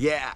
Yeah.